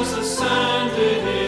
as the sand it is.